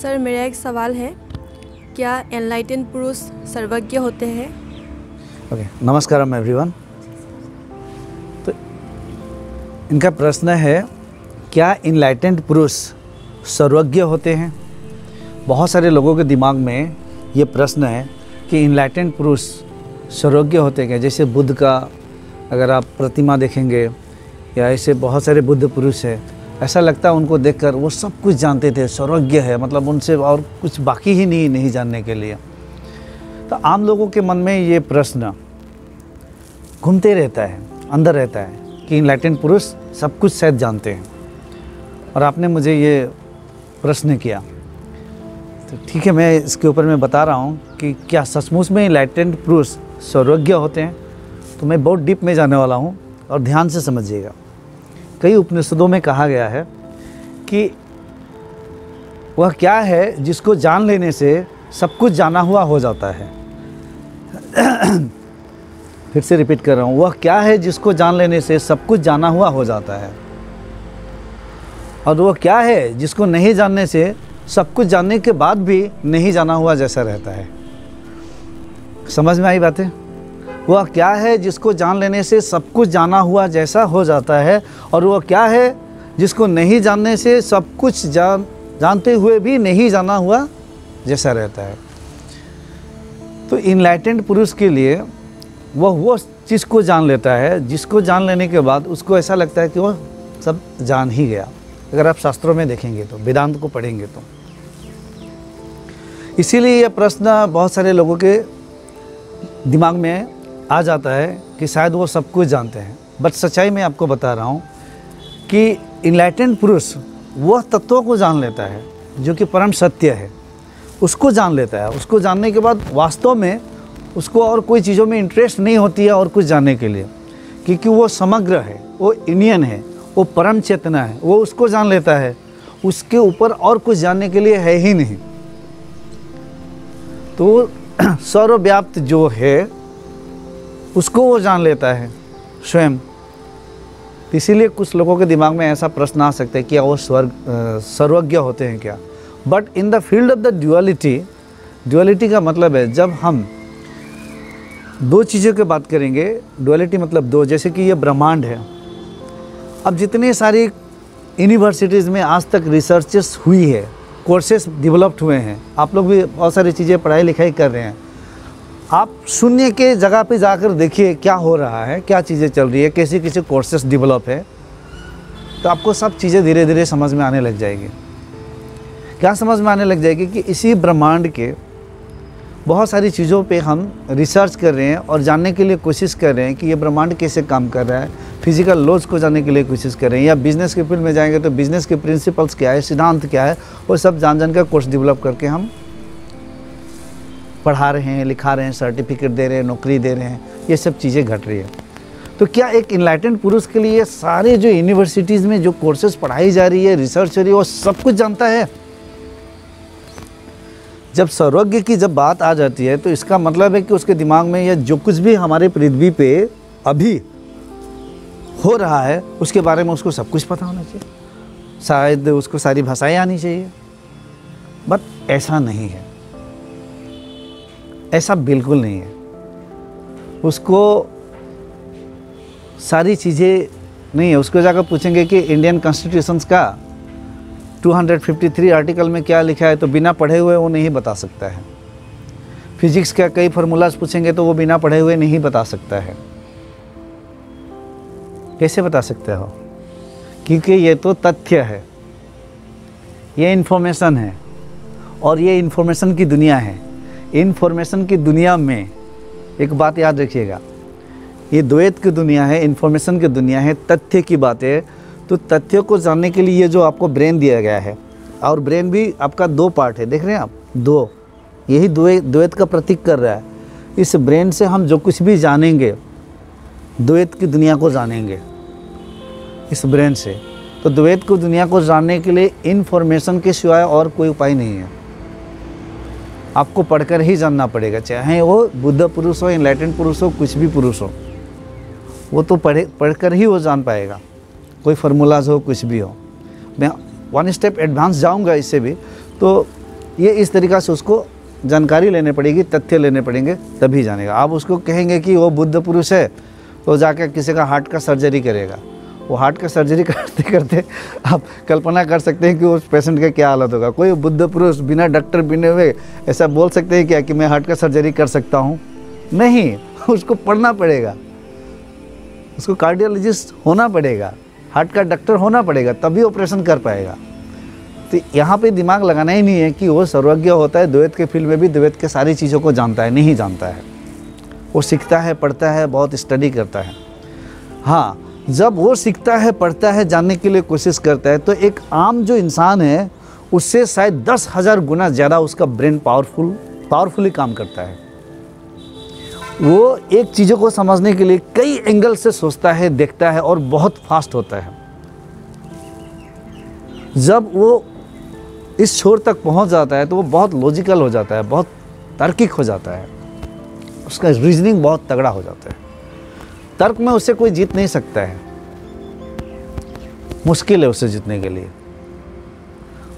Sir, मेरा एक सवाल है, क्या एनलाइटेंड पुरुष सर्वज्ञ होते हैं? ओके, नमस्कारम एवरीवन। तो इनका प्रश्न है, क्या एनलाइटेंड पुरुष सर्वज्ञ होते हैं? बहुत सारे लोगों के दिमाग में ये प्रश्न है कि एनलाइटेंड पुरुष सर्वज्ञ होते हैं। जैसे बुद्ध का अगर आप प्रतिमा देखेंगे या ऐसे बहुत सारे बुद्ध पुरुष हैं, ऐसा लगता है उनको देखकर वो सब कुछ जानते थे, सर्वज्ञ है, मतलब उनसे और कुछ बाकी ही नहीं जानने के लिए। तो आम लोगों के मन में ये प्रश्न घूमते रहता है, अंदर रहता है कि एनलाइटेंड पुरुष सब कुछ शायद जानते हैं। और आपने मुझे ये प्रश्न किया, तो ठीक है, मैं इसके ऊपर मैं बता रहा हूँ कि क्या सचमुच में एनलाइटेंड पुरुष सर्वज्ञ होते हैं। तो मैं बहुत डीप में जाने वाला हूँ और ध्यान से समझिएगा। कई उपनिषदों में कहा गया है कि वह क्या है जिसको जान लेने से सब कुछ जाना हुआ हो जाता है। फिर से रिपीट कर रहा हूँ, वह क्या है जिसको जान लेने से सब कुछ जाना हुआ हो जाता है, और वह क्या है जिसको नहीं जानने से सब कुछ जानने के बाद भी नहीं जाना हुआ जैसा रहता है। समझ में आई बातें? वह क्या है जिसको जान लेने से सब कुछ जाना हुआ जैसा हो जाता है, और वह क्या है जिसको नहीं जानने से सब कुछ जानते हुए भी नहीं जाना हुआ जैसा रहता है। तो एनलाइटेंड पुरुष के लिए वह चीज़ को जान लेता है जिसको जान लेने के बाद उसको ऐसा लगता है कि वह सब जान ही गया। अगर आप शास्त्रों में देखेंगे तो, वेदांत को पढ़ेंगे तो। इसीलिए यह प्रश्न बहुत सारे लोगों के दिमाग में आ जाता है कि शायद वो सब कुछ जानते हैं। बट सच्चाई में आपको बता रहा हूँ कि एनलाइटेंड पुरुष वह तत्वों को जान लेता है जो कि परम सत्य है, उसको जान लेता है। उसको जानने के बाद वास्तव में उसको और कोई चीज़ों में इंटरेस्ट नहीं होती है और कुछ जानने के लिए, क्योंकि वो समग्र है, वो यूनियन है, वो परम चेतना है, वो उसको जान लेता है। उसके ऊपर और कुछ जानने के लिए है ही नहीं। तो सर्वव्याप्त जो है उसको वो जान लेता है स्वयं। इसीलिए कुछ लोगों के दिमाग में ऐसा प्रश्न आ सकता है कि वो सर्वज्ञ होते हैं क्या। But in the field of the duality, duality का मतलब है जब हम दो चीज़ों की बात करेंगे, ड्यूअलिटी मतलब दो, जैसे कि ये ब्रह्मांड है। अब जितने सारी यूनिवर्सिटीज़ में आज तक रिसर्चेस हुई है, कोर्सेस डेवलप्ड हुए हैं, आप लोग भी बहुत सारी चीज़ें पढ़ाई लिखाई कर रहे हैं। आप शून्य के जगह पे जाकर देखिए क्या हो रहा है, क्या चीज़ें चल रही है, कैसे कैसे कोर्सेस डेवलप है, तो आपको सब चीज़ें धीरे धीरे समझ में आने लग जाएगी। क्या समझ में आने लग जाएगी कि इसी ब्रह्मांड के बहुत सारी चीज़ों पे हम रिसर्च कर रहे हैं और जानने के लिए कोशिश कर रहे हैं कि ये ब्रह्मांड कैसे काम कर रहा है। फिजिकल लॉज को जानने के लिए कोशिश कर रहे हैं, या बिज़नेस के फील्ड में जाएंगे तो बिज़नेस के प्रिंसिपल्स क्या है, सिद्धांत क्या है, वो सब जान जान कर कोर्स डेवलप करके हम पढ़ा रहे हैं, लिखा रहे हैं, सर्टिफिकेट दे रहे हैं, नौकरी दे रहे हैं, ये सब चीज़ें घट रही है। तो क्या एक एनलाइटेंड पुरुष के लिए सारे जो यूनिवर्सिटीज़ में जो कोर्सेज पढ़ाई जा रही है, रिसर्च हो रही है, वो सब कुछ जानता है? जब सर्वज्ञ की जब बात आ जाती है तो इसका मतलब है कि उसके दिमाग में यह जो कुछ भी हमारे पृथ्वी पे अभी हो रहा है उसके बारे में उसको सब कुछ पता होना चाहिए, शायद उसको सारी भाषाएं आनी चाहिए। बट ऐसा नहीं है, ऐसा बिल्कुल नहीं है। उसको सारी चीज़ें नहीं है। उसको जाकर पूछेंगे कि इंडियन कॉन्स्टिट्यूशंस का 253 आर्टिकल में क्या लिखा है, तो बिना पढ़े हुए वो नहीं बता सकता है। फिजिक्स का कई फार्मूलाज पूछेंगे तो वो बिना पढ़े हुए नहीं बता सकता है। कैसे बता सकते हो? क्योंकि ये तो तथ्य है, ये इन्फॉर्मेशन है, और ये इन्फॉर्मेशन की दुनिया है। इन्फॉर्मेशन की दुनिया में एक बात याद रखिएगा, ये द्वैत की दुनिया है, इन्फॉर्मेशन की दुनिया है, तथ्य की बात है। तो तथ्य को जानने के लिए जो आपको ब्रेन दिया गया है, और ब्रेन भी आपका दो पार्ट है, देख रहे हैं आप, दो, यही द्वैत का प्रतीक कर रहा है। इस ब्रेन से हम जो कुछ भी जानेंगे, द्वैत की दुनिया को जानेंगे इस ब्रेन से। तो द्वैत की दुनिया को जानने के लिए इन्फॉर्मेशन के सिवाय और कोई उपाय नहीं है। आपको पढ़कर ही जानना पड़ेगा, चाहे वो बुद्ध पुरुष हो, एनलाइटेंड पुरुष हो, कुछ भी पुरुष हो, वो तो पढ़कर ही वो जान पाएगा। कोई फार्मूलाज हो, कुछ भी हो। मैं वन स्टेप एडवांस जाऊंगा इससे भी, तो ये इस तरीक़ा से उसको जानकारी लेने पड़ेगी, तथ्य लेने पड़ेंगे, तभी जानेगा। आप उसको कहेंगे कि वो बुद्ध पुरुष है तो जाकर किसी का हार्ट का सर्जरी करेगा, वो हार्ट का सर्जरी करते करते आप कल्पना कर सकते हैं कि उस पेशेंट का क्या हालत होगा। कोई बुद्ध पुरुष बिना डॉक्टर बिने हुए ऐसा बोल सकते हैं क्या कि मैं हार्ट का सर्जरी कर सकता हूँ? नहीं, उसको पढ़ना पड़ेगा, उसको कार्डियोलॉजिस्ट होना पड़ेगा, हार्ट का डॉक्टर होना पड़ेगा, तभी ऑपरेशन कर पाएगा। तो यहाँ पे दिमाग लगाना ही नहीं है कि वो सर्वज्ञ होता है। द्वैत के फील्ड में भी द्वैत के सारी चीज़ों को जानता है, नहीं जानता है, वो सीखता है, पढ़ता है, बहुत स्टडी करता है। हाँ, जब वो सीखता है, पढ़ता है, जानने के लिए कोशिश करता है, तो एक आम जो इंसान है उससे शायद 10,000 गुना ज़्यादा उसका ब्रेन पावरफुली काम करता है। वो एक चीज़ों को समझने के लिए कई एंगल से सोचता है, देखता है और बहुत फास्ट होता है। जब वो इस छोर तक पहुंच जाता है तो वो बहुत लॉजिकल हो जाता है, बहुत तार्किक हो जाता है, उसका रीजनिंग बहुत तगड़ा हो जाता है। तर्क में उसे कोई जीत नहीं सकता है, मुश्किल है उसे जीतने के लिए।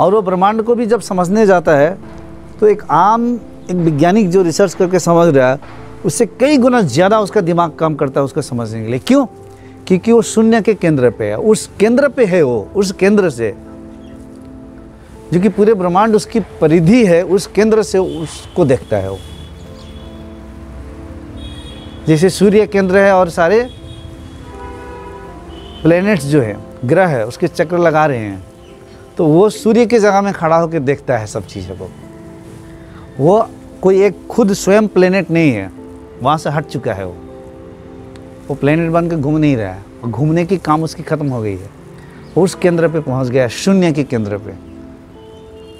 और वो ब्रह्मांड को भी जब समझने जाता है तो एक आम एक वैज्ञानिक जो रिसर्च करके समझ रहा है उससे कई गुना ज़्यादा उसका दिमाग काम करता है उसको समझने के लिए। क्यों? क्योंकि वो शून्य के केंद्र पे है, उस केंद्र पे है, वो उस केंद्र से जो कि पूरे ब्रह्मांड उसकी परिधि है, उस केंद्र से उसको देखता है वो। जैसे सूर्य केंद्र है और सारे प्लैनेट्स जो है, ग्रह है, उसके चक्र लगा रहे हैं, तो वो सूर्य की जगह में खड़ा होकर देखता है सब चीज़ों को। वो कोई एक खुद स्वयं प्लैनेट नहीं है, वहाँ से हट चुका है वो प्लेनेट बन के घूम नहीं रहा है, और घूमने की काम उसकी ख़त्म हो गई है, उस केंद्र पे पहुँच गया है, शून्य के केंद्र पे।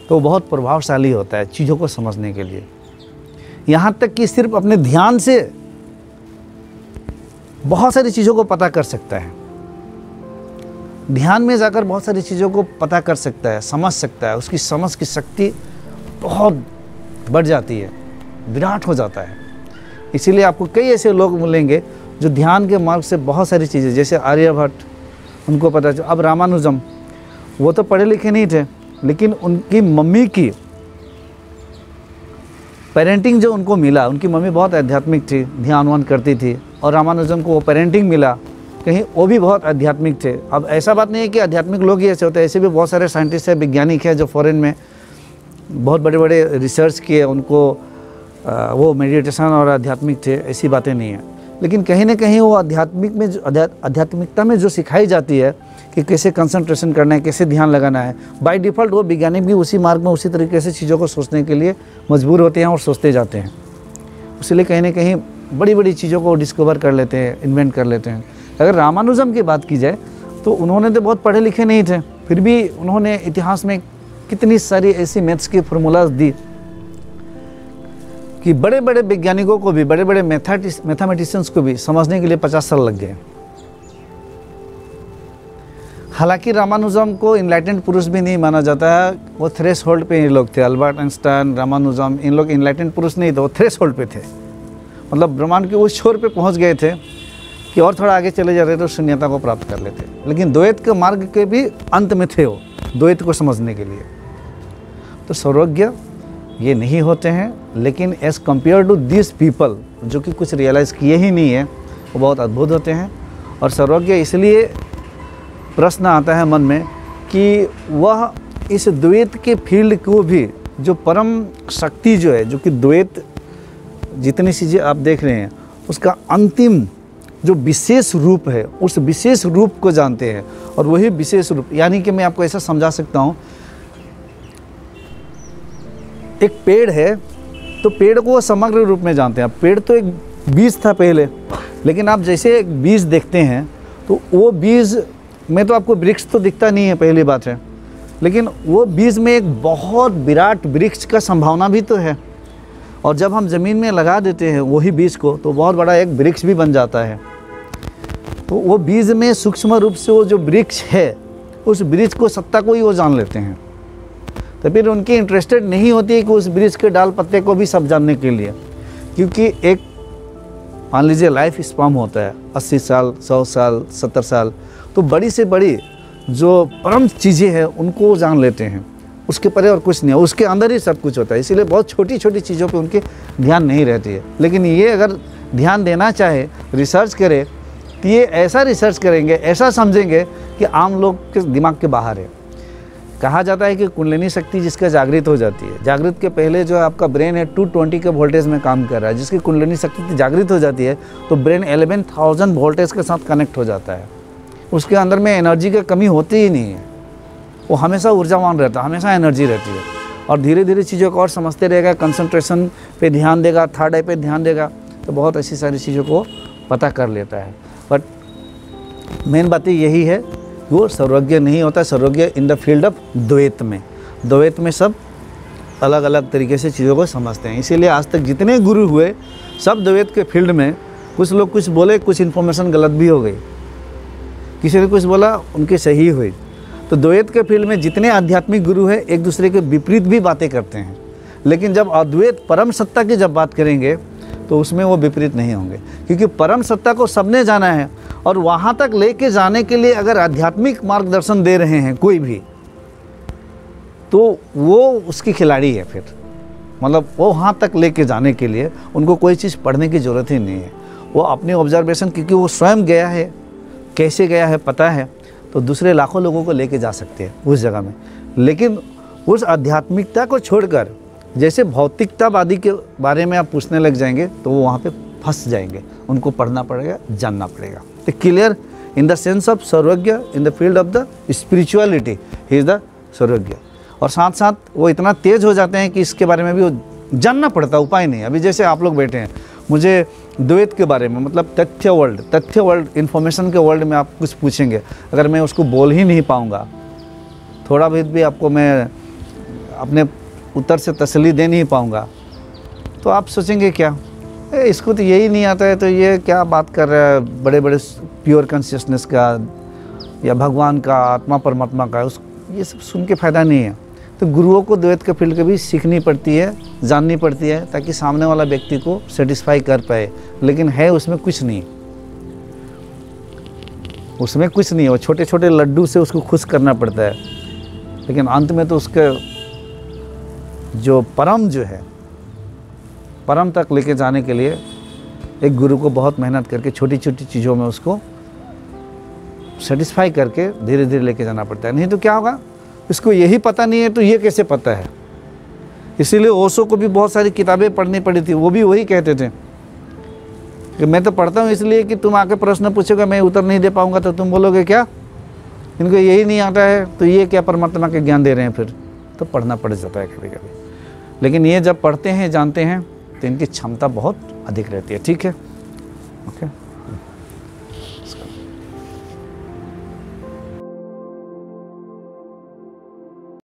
तो बहुत प्रभावशाली होता है चीज़ों को समझने के लिए। यहाँ तक कि सिर्फ अपने ध्यान से बहुत सारी चीज़ों को पता कर सकता है, ध्यान में जाकर बहुत सारी चीज़ों को पता कर सकता है, समझ सकता है। उसकी समझ की शक्ति बहुत बढ़ जाती है, विराट हो जाता है। इसीलिए आपको कई ऐसे लोग मिलेंगे जो ध्यान के मार्ग से बहुत सारी चीज़ें, जैसे आर्यभट्ट, उनको पता चला। अब रामानुजम, वो तो पढ़े लिखे नहीं थे, लेकिन उनकी मम्मी की पेरेंटिंग जो उनको मिला, उनकी मम्मी बहुत आध्यात्मिक थी, ध्यान वान करती थी, और रामानुजम को वो पेरेंटिंग मिला, कहीं वो भी बहुत आध्यात्मिक थे। अब ऐसा बात नहीं है कि आध्यात्मिक लोग ही ऐसे होते हैं, ऐसे भी बहुत सारे साइंटिस्ट हैं, वैज्ञानिक हैं जो फॉरेन में बहुत बड़े बड़े रिसर्च किए, उनको वो मेडिटेशन और आध्यात्मिक थे, ऐसी बातें नहीं है। लेकिन कहीं ना कहीं वो आध्यात्मिक में आध्यात्मिकता में जो सिखाई जाती है कि कैसे कंसंट्रेशन करना है, कैसे ध्यान लगाना है, बाय डिफ़ॉल्ट वो वैज्ञानिक भी उसी मार्ग में उसी तरीके से चीज़ों को सोचने के लिए मजबूर होते हैं और सोचते जाते हैं। इसलिए कहीं ना कहीं बड़ी बड़ी चीज़ों को डिस्कवर कर लेते हैं, इन्वेंट कर लेते हैं। अगर रामानुजम की बात की जाए तो उन्होंने तो बहुत पढ़े लिखे नहीं थे, फिर भी उन्होंने इतिहास में कितनी सारी ऐसी मैथ्स की फॉर्मूलाज दी कि बड़े बड़े वैज्ञानिकों को भी, बड़े बड़े मैथमेटिशियंस को भी समझने के लिए 50 साल लग गए। हालांकि रामानुजम को इनलाइटेंड पुरुष भी नहीं माना जाता है, वो थ्रेश होल्ड पर ये लोग थे। अल्बर्ट आइंस्टाइन, रामानुजम, इन लोग इनलाइटेंड पुरुष नहीं थे, वो थ्रेश होल्ड पर थे, मतलब ब्रह्मांड के उस छोर पर पहुँच गए थे कि और थोड़ा आगे चले जाते तो शून्यता को प्राप्त कर लेते। लेकिन द्वैत के मार्ग के भी अंत में थे वो, द्वैत को समझने के लिए। तो सर्वज्ञ ये नहीं होते हैं, लेकिन as compare to this people जो कि कुछ रियलाइज़ किए ही नहीं है, वो बहुत अद्भुत होते हैं। और सर्वज्ञ इसलिए प्रश्न आता है मन में कि वह इस द्वैत के फील्ड को भी, जो परम शक्ति जो है, जो कि द्वैत जितनी चीज़ें आप देख रहे हैं उसका अंतिम जो विशेष रूप है, उस विशेष रूप को जानते हैं। और वही विशेष रूप, यानी कि मैं आपको ऐसा समझा सकता हूँ, एक पेड़ है तो पेड़ को समग्र रूप में जानते हैं। पेड़ तो एक बीज था पहले, लेकिन आप जैसे एक बीज देखते हैं तो वो बीज में तो आपको वृक्ष तो दिखता नहीं है, पहली बात है, लेकिन वो बीज में एक बहुत विराट वृक्ष का संभावना भी तो है। और जब हम ज़मीन में लगा देते हैं वही बीज को, तो बहुत बड़ा एक वृक्ष भी बन जाता है। तो वो बीज में सूक्ष्म रूप से वो जो वृक्ष है, उस वृक्ष को, सत्ता को ही वो जान लेते हैं। तो फिर उनकी इंटरेस्टेड नहीं होती है कि उस वृक्ष के डाल पत्ते को भी सब जानने के लिए, क्योंकि एक मान लीजिए लाइफ स्पाम होता है 80 साल, 100 साल, 70 साल, तो बड़ी से बड़ी जो परम चीज़ें हैं उनको जान लेते हैं। उसके परे और कुछ नहीं है, उसके अंदर ही सब कुछ होता है। इसीलिए बहुत छोटी छोटी चीज़ों पे उनके ध्यान नहीं रहती है। लेकिन ये अगर ध्यान देना चाहे, रिसर्च करे, कि ये ऐसा रिसर्च करेंगे, ऐसा समझेंगे कि आम लोग के दिमाग के बाहर है। कहा जाता है कि कुंडलिनी शक्ति जिसका जागृत हो जाती है, जागृत के पहले जो आपका ब्रेन है 220 के वोल्टेज में काम कर रहा है, जिसकी कुंडलिनी शक्ति जागृत हो जाती है तो ब्रेन 11,000 वोल्टेज के साथ कनेक्ट हो जाता है। उसके अंदर में एनर्जी की कमी होती ही नहीं है, वो हमेशा ऊर्जावान रहता है, हमेशा एनर्जी रहती है। और धीरे धीरे चीज़ों को और समझते रहेगा, कंसंट्रेशन पे ध्यान देगा, थर्ड आई पे ध्यान देगा तो बहुत ऐसी सारी चीज़ों को पता कर लेता है। बट मेन बात यही है, वो सर्वज्ञ नहीं होता। सर्वज्ञ इन द फील्ड ऑफ द्वैत में, द्वैत में सब अलग अलग तरीके से चीज़ों को समझते हैं। इसीलिए आज तक जितने गुरु हुए सब द्वैत के फील्ड में, कुछ लोग कुछ बोले, कुछ इन्फॉर्मेशन गलत भी हो गई, किसी ने कुछ बोला उनकी सही हुई। तो द्वैत के फील्ड में जितने आध्यात्मिक गुरु हैं एक दूसरे के विपरीत भी बातें करते हैं, लेकिन जब अद्वैत परम सत्ता की जब बात करेंगे तो उसमें वो विपरीत नहीं होंगे, क्योंकि परम सत्ता को सबने जाना है। और वहाँ तक लेके जाने के लिए अगर आध्यात्मिक मार्गदर्शन दे रहे हैं कोई भी, तो वो उसकी खिलाड़ी है। फिर मतलब वो वहाँ तक लेके जाने के लिए उनको कोई चीज़ पढ़ने की ज़रूरत ही नहीं है, वो अपनी ऑब्जर्वेशन, क्योंकि वो स्वयं गया है, कैसे गया है पता है, तो दूसरे लाखों लोगों को लेके जा सकते हैं उस जगह में। लेकिन उस आध्यात्मिकता को छोड़कर जैसे भौतिकतावादी के बारे में आप पूछने लग जाएंगे तो वो वहाँ पे फंस जाएंगे, उनको पढ़ना पड़ेगा, जानना पड़ेगा। तो clear in the sense of सर्वज्ञ in the field of the spirituality, he is the सर्वज्ञ। और साथ साथ वो इतना तेज हो जाते हैं कि इसके बारे में भी वो जानना पड़ता, उपाय नहीं। अभी जैसे आप लोग बैठे हैं, मुझे द्वैत के बारे में, मतलब तथ्य वर्ल्ड इन्फॉर्मेशन के वर्ल्ड में आप कुछ पूछेंगे, अगर मैं उसको बोल ही नहीं पाऊँगा, थोड़ा भी आपको मैं अपने उत्तर से तसल्ली दे नहीं पाऊँगा, तो आप सोचेंगे क्या, इसको तो यही नहीं आता है, तो ये क्या बात कर रहा है बड़े बड़े प्योर कॉन्शियसनेस का या भगवान का, आत्मा परमात्मा का, उस ये सब सुन के फ़ायदा नहीं है। तो गुरुओं को द्वैत के फील्ड के भी सीखनी पड़ती है, जाननी पड़ती है, ताकि सामने वाला व्यक्ति को सेटिस्फाई कर पाए। लेकिन है उसमें कुछ नहीं, उसमें कुछ नहीं है, वो छोटे छोटे लड्डू से उसको खुश करना पड़ता है। लेकिन अंत में तो उसके जो परम, जो है परम तक लेके जाने के लिए एक गुरु को बहुत मेहनत करके छोटी छोटी चीज़ों में उसको सेटिस्फाई करके धीरे धीरे लेके जाना पड़ता है। नहीं तो क्या होगा, इसको यही पता नहीं है तो ये कैसे पता है। इसीलिए ओशो को भी बहुत सारी किताबें पढ़नी पड़ी थी, वो भी वही कहते थे कि मैं तो पढ़ता हूँ इसलिए कि तुम आके प्रश्न पूछोगे, मैं उत्तर नहीं दे पाऊँगा तो तुम बोलोगे क्या इनको यही नहीं आता है, तो ये क्या परमात्मा के ज्ञान दे रहे हैं। फिर तो पढ़ना पड़ जाता है कभी कभी, लेकिन ये जब पढ़ते हैं, जानते हैं, तो इनकी क्षमता बहुत अधिक रहती है। ठीक है, ओके।